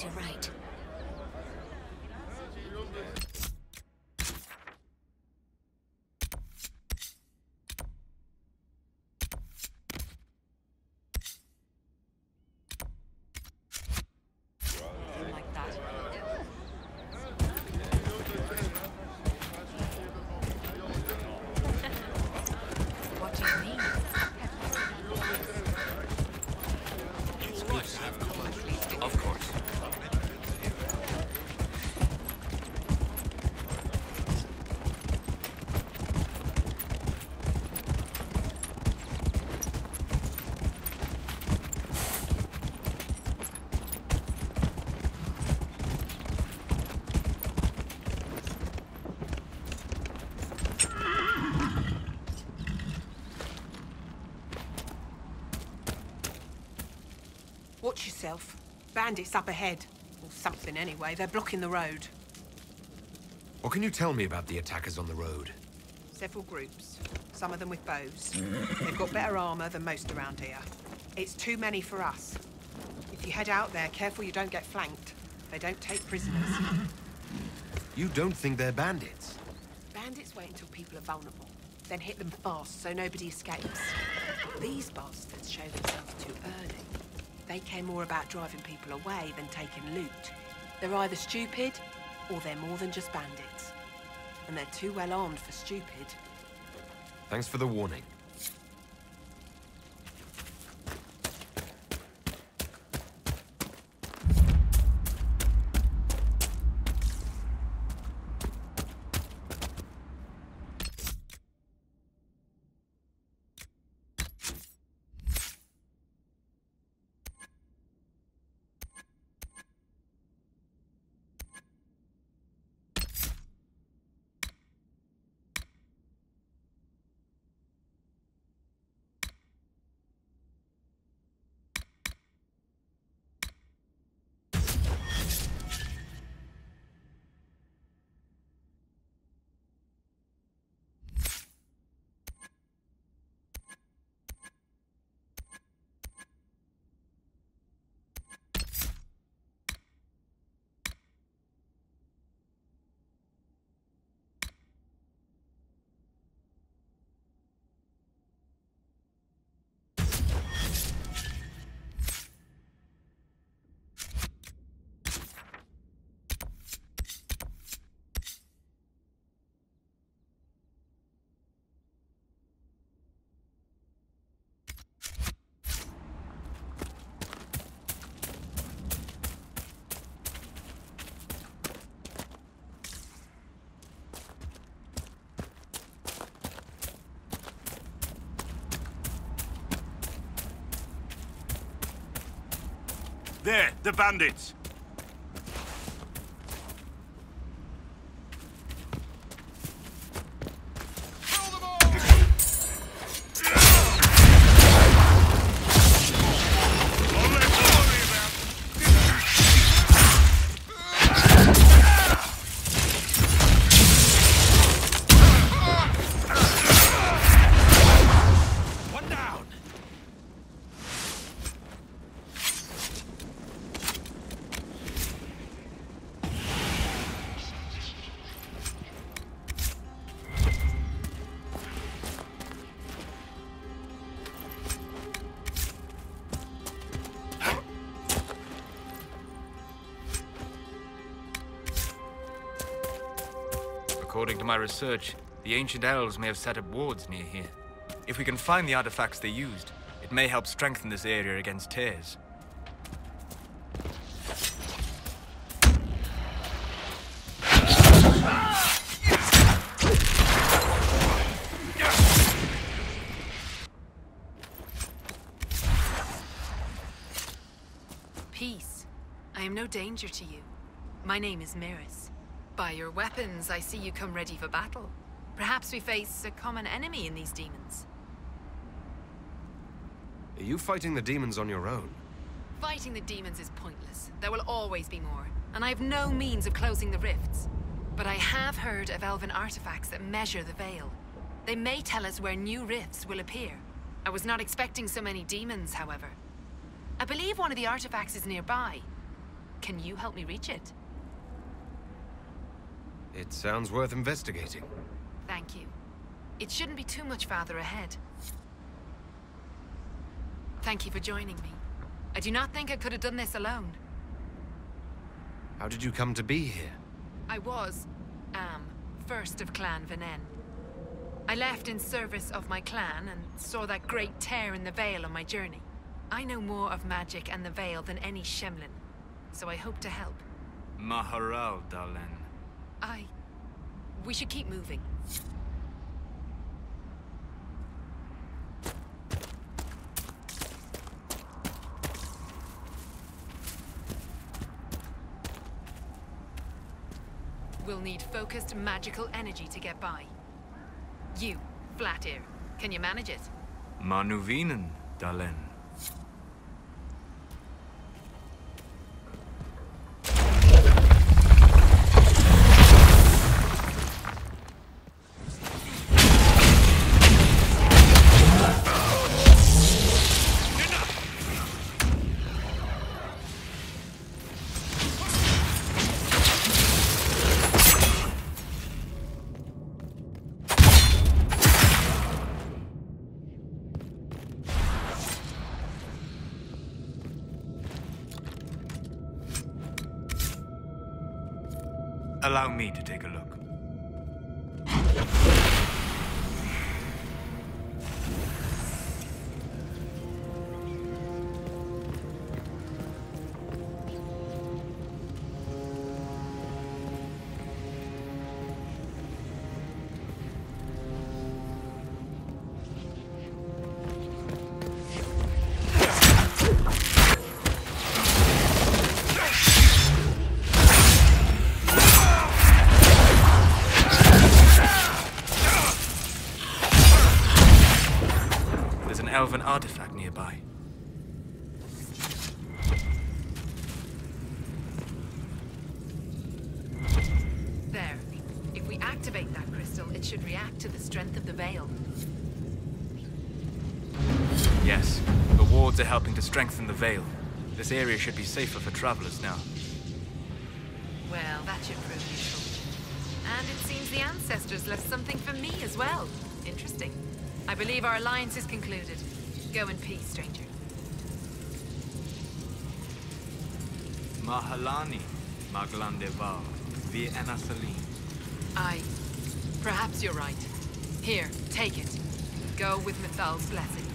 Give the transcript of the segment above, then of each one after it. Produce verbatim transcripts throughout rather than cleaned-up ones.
suppose you're right. Watch yourself. Bandits up ahead. Or something anyway, they're blocking the road. What can you tell me about the attackers on the road? Several groups, some of them with bows. They've got better armor than most around here. It's too many for us. If you head out there, careful you don't get flanked. They don't take prisoners. You don't think they're bandits? Bandits wait until people are vulnerable, then hit them fast so nobody escapes. These bastards show themselves too early. They care more about driving people away than taking loot. They're either stupid, or they're more than just bandits. And they're too well armed for stupid. Thanks for the warning. There, the bandits! According to my research, the ancient elves may have set up wards near here. If we can find the artifacts they used, it may help strengthen this area against tears. Peace. I am no danger to you. My name is Maris. By your weapons, I see you come ready for battle. Perhaps we face a common enemy in these demons. Are you fighting the demons on your own? Fighting the demons is pointless. There will always be more, and I have no means of closing the rifts. But I have heard of elven artifacts that measure the Veil. They may tell us where new rifts will appear. I was not expecting so many demons, however. I believe one of the artifacts is nearby. Can you help me reach it? It sounds worth investigating. Thank you. It shouldn't be too much farther ahead. Thank you for joining me. I do not think I could have done this alone. How did you come to be here? I was, am, first of Clan Venen. I left in service of my clan and saw that great tear in the Veil on my journey. I know more of magic and the Veil than any Shemlin, so I hope to help. Ma Harel Da'len. I... We should keep moving. We'll need focused magical energy to get by. You, Flat Ear, can you manage it? Manuvinen, Da'len. Allow me to take a look. Of an artifact nearby. There. If we activate that crystal, it should react to the strength of the Veil. Yes. The wards are helping to strengthen the Veil. This area should be safer for travelers now. Well, that should prove useful. And it seems the ancestors left something for me as well. Interesting. I believe our alliance is concluded. Go in peace, stranger. Mahalani, Maglandeval, via Vianasuli. Aye. Perhaps you're right. Here, take it. Go with Mithal's blessing.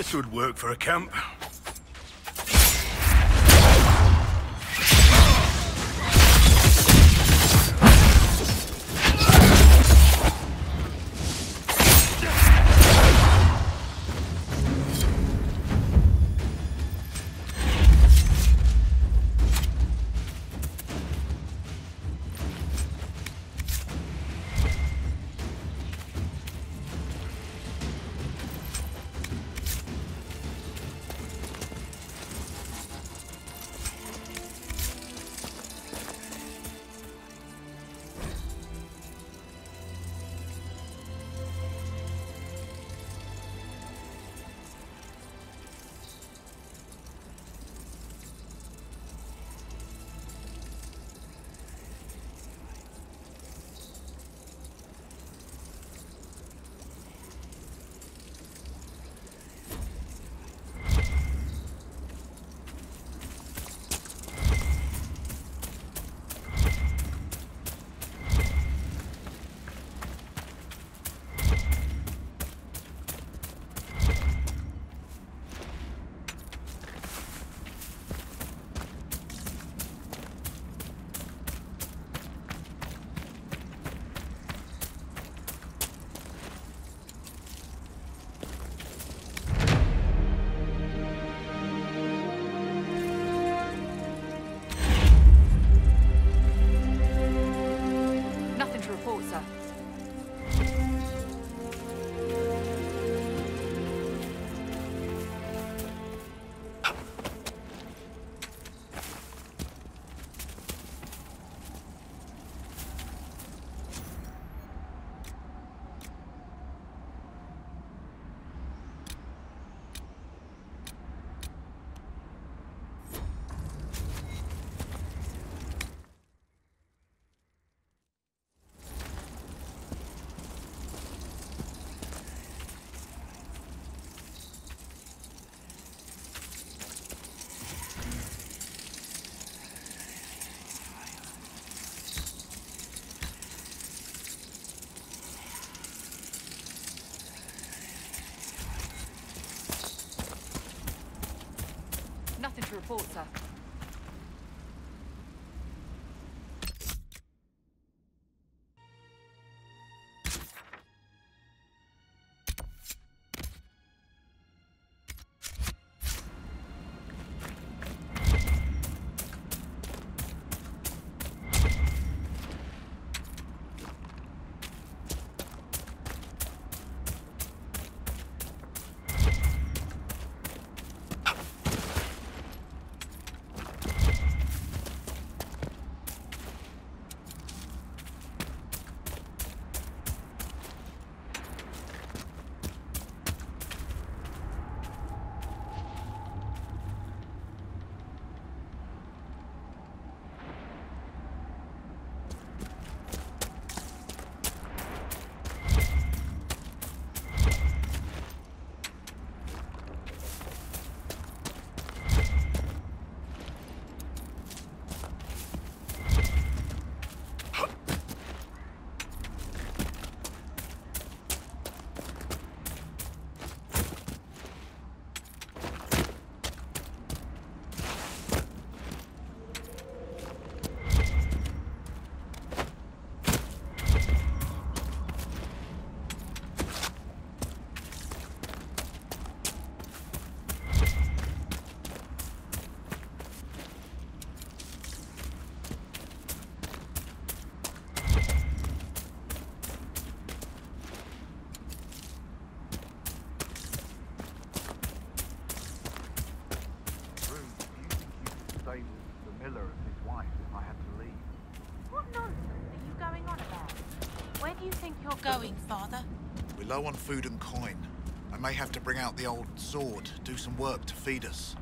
This would work for a camp. Report, sir. Going, Father? We're low on food and coin. I may have to bring out the old sword, do some work to feed us.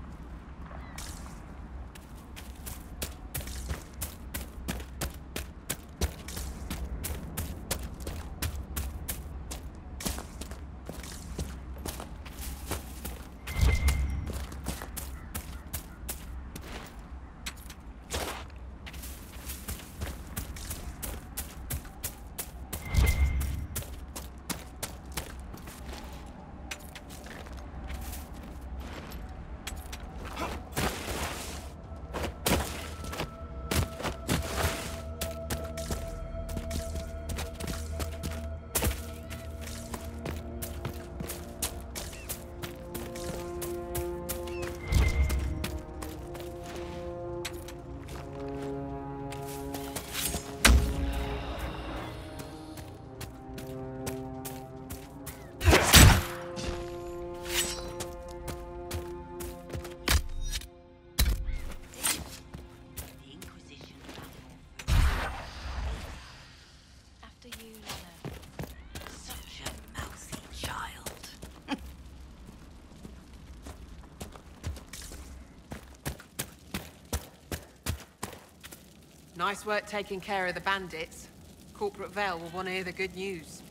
Nice work taking care of the bandits. Corporal Vale will want to hear the good news.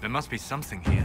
There must be something here.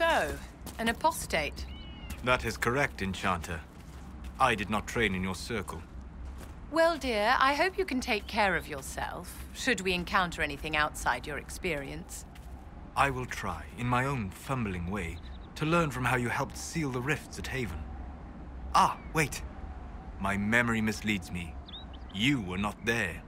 So, an apostate? That is correct, Enchanter. I did not train in your circle. Well, dear, I hope you can take care of yourself, should we encounter anything outside your experience. I will try, in my own fumbling way, to learn from how you helped seal the rifts at Haven. Ah, wait. My memory misleads me. You were not there.